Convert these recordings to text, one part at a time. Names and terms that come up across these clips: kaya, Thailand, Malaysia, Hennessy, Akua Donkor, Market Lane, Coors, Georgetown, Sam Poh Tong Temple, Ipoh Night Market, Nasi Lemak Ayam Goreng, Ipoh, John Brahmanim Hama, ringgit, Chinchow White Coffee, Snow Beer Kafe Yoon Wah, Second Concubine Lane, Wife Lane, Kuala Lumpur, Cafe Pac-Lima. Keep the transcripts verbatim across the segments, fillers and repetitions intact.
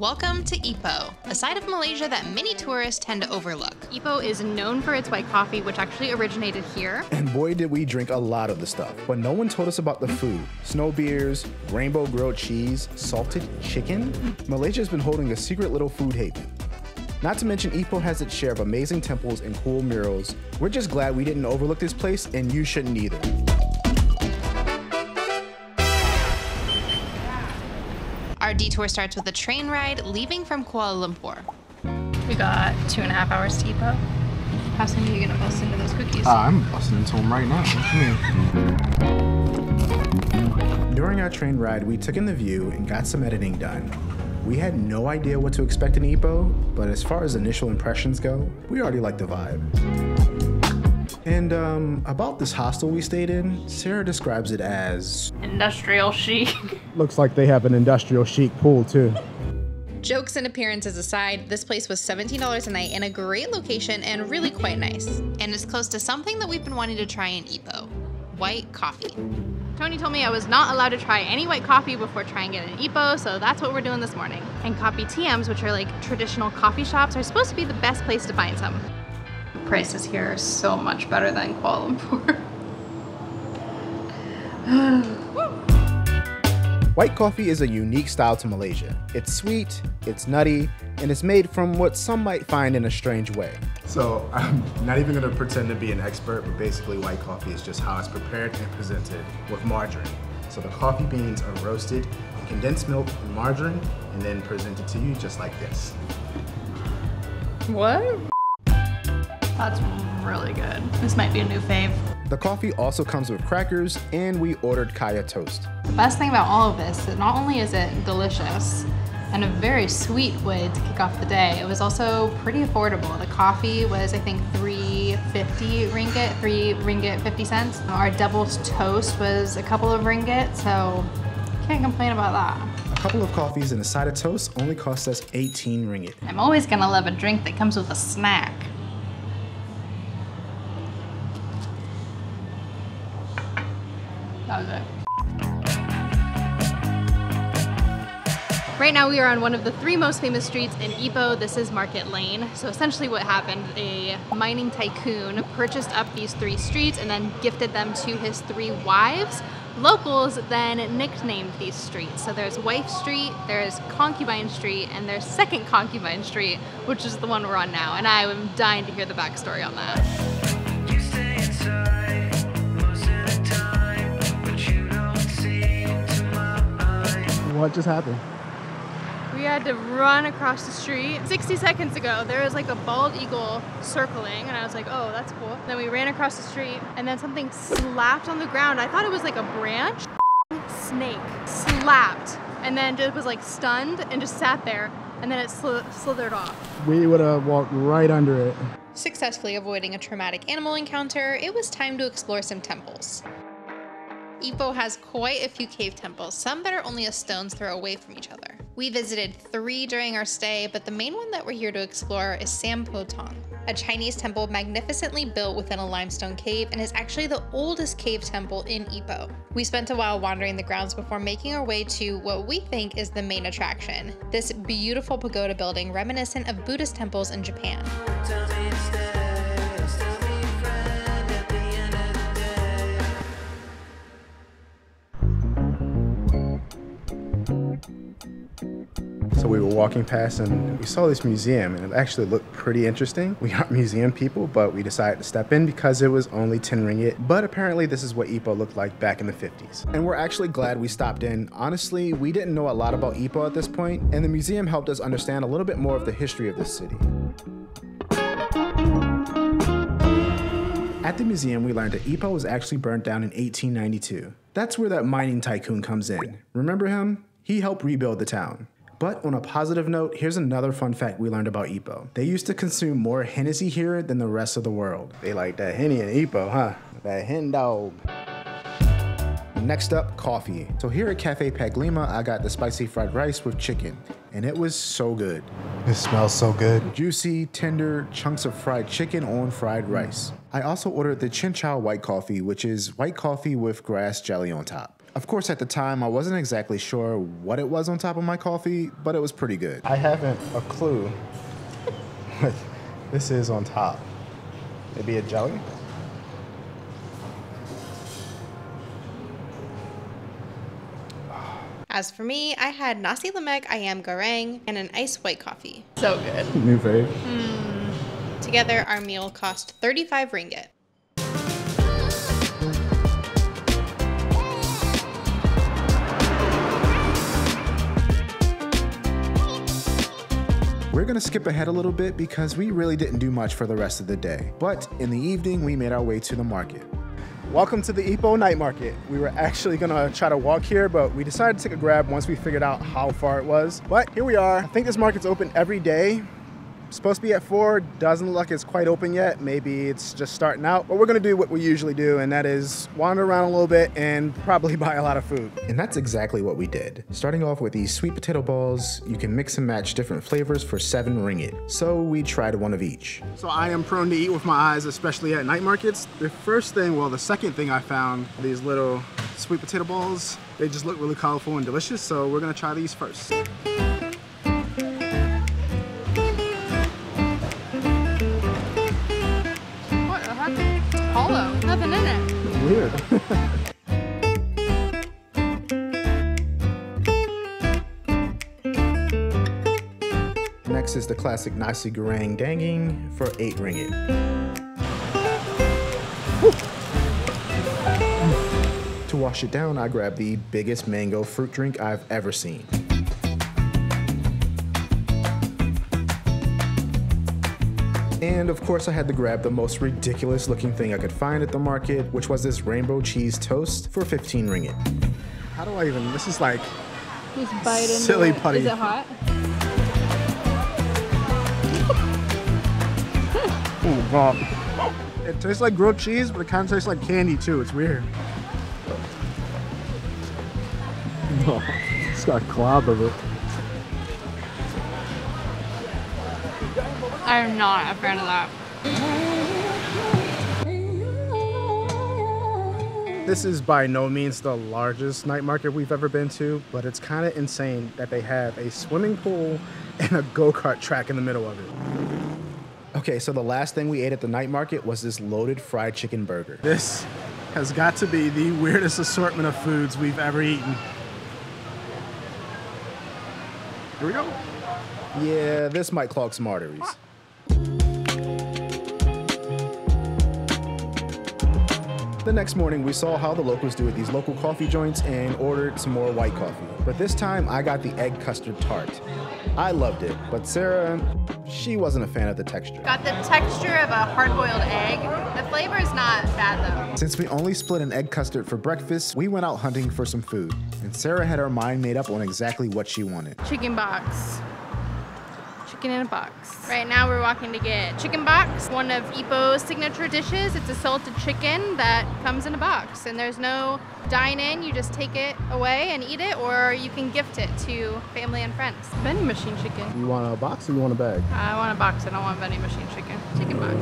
Welcome to Ipoh, a side of Malaysia that many tourists tend to overlook. Ipoh is known for its white coffee, which actually originated here. And boy, did we drink a lot of the stuff. But no one told us about the food. Snow beers, rainbow grilled cheese, salted chicken. Malaysia's been holding a secret little food haven. Not to mention, Ipoh has its share of amazing temples and cool murals. We're just glad we didn't overlook this place, and you shouldn't either. Our detour starts with a train ride leaving from Kuala Lumpur. We got two and a half hours to Ipoh. How soon are you gonna bust into those cookies? Uh, I'm busting into them right now. Come here. During our train ride, we took in the view and got some editing done. We had no idea what to expect in Ipoh, but as far as initial impressions go, we already liked the vibe. And um, about this hostel we stayed in, Sarah describes it as industrial chic. Looks like they have an industrial chic pool too. Jokes and appearances aside, this place was seventeen dollars a night in a great location and really quite nice. And it's close to something that we've been wanting to try in Ipoh, white coffee. Tony told me I was not allowed to try any white coffee before trying it in Ipoh, so that's what we're doing this morning. And coffee T Ms, which are like traditional coffee shops, are supposed to be the best place to find some. Prices here are so much better than Kuala Lumpur. White coffee is a unique style to Malaysia. It's sweet, it's nutty, and it's made from what some might find in a strange way. So I'm not even gonna pretend to be an expert, but basically white coffee is just how it's prepared and presented with margarine. So the coffee beans are roasted in condensed milk and margarine, and then presented to you just like this. What? That's really good. This might be a new fave. The coffee also comes with crackers, and we ordered kaya toast. The best thing about all of this is not only is it delicious and a very sweet way to kick off the day, it was also pretty affordable. The coffee was, I think, three fifty ringgit, three ringgit fifty cents. Our double toast was a couple of ringgit, so can't complain about that. A couple of coffees and a side of toast only cost us eighteen ringgit. I'm always gonna love a drink that comes with a snack. Right now we are on one of the three most famous streets in Ipoh. This is Market Lane. So essentially what happened, a mining tycoon purchased up these three streets and then gifted them to his three wives. Locals then nicknamed these streets. So there's Wife Street, there's Concubine Street, and there's Second Concubine Street, which is the one we're on now. And I am dying to hear the backstory on that. What just happened? We had to run across the street. sixty seconds ago, there was like a bald eagle circling, and I was like, oh, that's cool. Then we ran across the street, and then something slapped on the ground. I thought it was like a branch. Snake slapped, and then just was like stunned and just sat there, and then it sl slithered off. We would have walked right under it. Successfully avoiding a traumatic animal encounter, it was time to explore some temples. Ipoh has quite a few cave temples, some that are only a stone's throw away from each other. We visited three during our stay, but the main one that we're here to explore is Sam Poh Tong, a Chinese temple magnificently built within a limestone cave and is actually the oldest cave temple in Ipoh. We spent a while wandering the grounds before making our way to what we think is the main attraction, this beautiful pagoda building reminiscent of Buddhist temples in Japan. So we were walking past and we saw this museum, and it actually looked pretty interesting. We aren't museum people, but we decided to step in because it was only ten ringgit. But apparently this is what Ipoh looked like back in the fifties. And we're actually glad we stopped in. Honestly, we didn't know a lot about Ipoh at this point, and the museum helped us understand a little bit more of the history of this city. At the museum, we learned that Ipoh was actually burnt down in eighteen ninety-two. That's where that mining tycoon comes in. Remember him? He helped rebuild the town. But on a positive note, here's another fun fact we learned about Ipoh. They used to consume more Hennessy here than the rest of the world. They like that Henny in Ipoh, huh? That hen dog. Next up, coffee. So here at Cafe Pac-Lima, I got the spicy fried rice with chicken, and it was so good. It smells so good. Juicy, tender chunks of fried chicken on fried rice. I also ordered the Chinchow White Coffee, which is white coffee with grass jelly on top. Of course, at the time, I wasn't exactly sure what it was on top of my coffee, but it was pretty good. I haven't a clue what this is on top. Maybe a jelly? As for me, I had Nasi Lemak Ayam Goreng and an iced white coffee. So good. New fave. Mm. Together, our meal cost thirty-five ringgit. We're gonna skip ahead a little bit because we really didn't do much for the rest of the day. But in the evening, we made our way to the market. Welcome to the Ipoh Night Market. We were actually gonna try to walk here, but we decided to take a grab once we figured out how far it was. But here we are. I think this market's open every day. It's supposed to be at four, doesn't look like it's quite open yet. Maybe it's just starting out, but we're gonna do what we usually do, and that is wander around a little bit and probably buy a lot of food. And that's exactly what we did. Starting off with these sweet potato balls, you can mix and match different flavors for seven ringgit. So we tried one of each. So I am prone to eat with my eyes, especially at night markets. The first thing, well, the second thing I found, these little sweet potato balls, they just look really colorful and delicious. So we're gonna try these first. Nothing in it. Weird. Next is the classic nasi goreng daging for eight ringgit. Woo. To wash it down, I grabbed the biggest mango fruit drink I've ever seen. And of course I had to grab the most ridiculous looking thing I could find at the market, which was this rainbow cheese toast for fifteen ringgit. How do I even, this is like silly putty. Is it hot? Oh God. It tastes like grilled cheese, but it kind of tastes like candy too. It's weird. Oh, it's got a glob of it. I am not a fan of that. This is by no means the largest night market we've ever been to, but it's kind of insane that they have a swimming pool and a go-kart track in the middle of it. Okay, so the last thing we ate at the night market was this loaded fried chicken burger. This has got to be the weirdest assortment of foods we've ever eaten. Here we go. Yeah, this might clog some arteries. The next morning, we saw how the locals do at these local coffee joints and ordered some more white coffee. But this time, I got the egg custard tart. I loved it, but Sarah, she wasn't a fan of the texture. Got the texture of a hard-boiled egg. The flavor is not bad, though. Since we only split an egg custard for breakfast, we went out hunting for some food. And Sarah had her mind made up on exactly what she wanted. Chicken box. Chicken in a box. Right now we're walking to get chicken box, one of Ipoh's signature dishes. It's a salted chicken that comes in a box, and there's no dine-in. You just take it away and eat it, or you can gift it to family and friends. Vending machine chicken. You want a box or you want a bag? I want a box. I don't want vending machine chicken. Chicken box.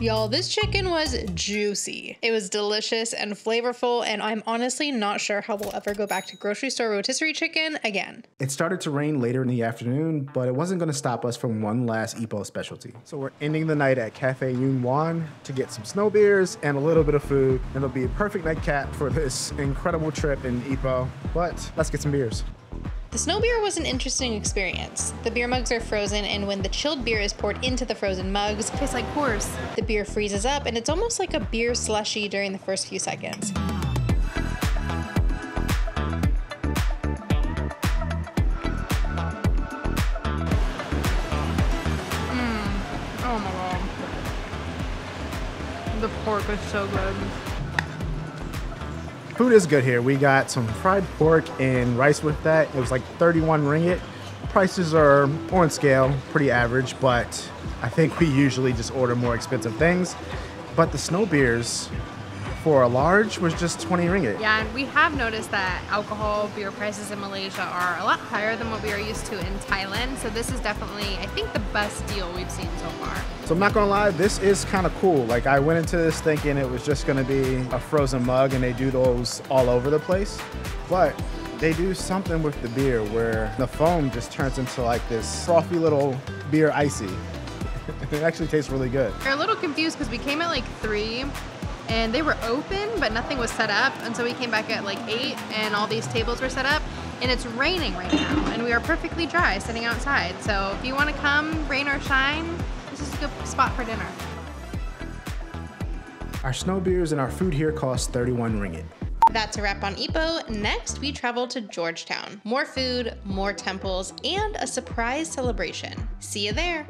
Y'all, this chicken was juicy. It was delicious and flavorful, and I'm honestly not sure how we'll ever go back to grocery store rotisserie chicken again. It started to rain later in the afternoon, but it wasn't gonna stop us from one last Ipoh specialty. So we're ending the night at Cafe Yoon Wah to get some snow beers and a little bit of food. And it'll be a perfect nightcap for this incredible trip in Ipoh, but let's get some beers. The snow beer was an interesting experience. The beer mugs are frozen, and when the chilled beer is poured into the frozen mugs, it tastes like Coors. The beer freezes up, and it's almost like a beer slushy during the first few seconds. Mmm, oh my God. The pork is so good. Food is good here. We got some fried pork and rice with that. It was like thirty-one ringgit. Prices are on scale, pretty average, but I think we usually just order more expensive things. But the snow beers for a large was just twenty ringgit. Yeah, and we have noticed that alcohol beer prices in Malaysia are a lot higher than what we are used to in Thailand. So this is definitely, I think, the best deal we've seen so far. So I'm not gonna lie, this is kind of cool. Like, I went into this thinking it was just gonna be a frozen mug, and they do those all over the place, but they do something with the beer where the foam just turns into like this frothy little beer icy. It actually tastes really good. We're a little confused because we came at like three and they were open, but nothing was set up. And so we came back at like eight and all these tables were set up, and it's raining right now and we are perfectly dry sitting outside. So if you want to come, rain or shine, this is a good spot for dinner. Our snow beers and our food here cost thirty-one ringgit. That's a wrap on Ipoh. Next, we travel to Georgetown. More food, more temples, and a surprise celebration. See you there.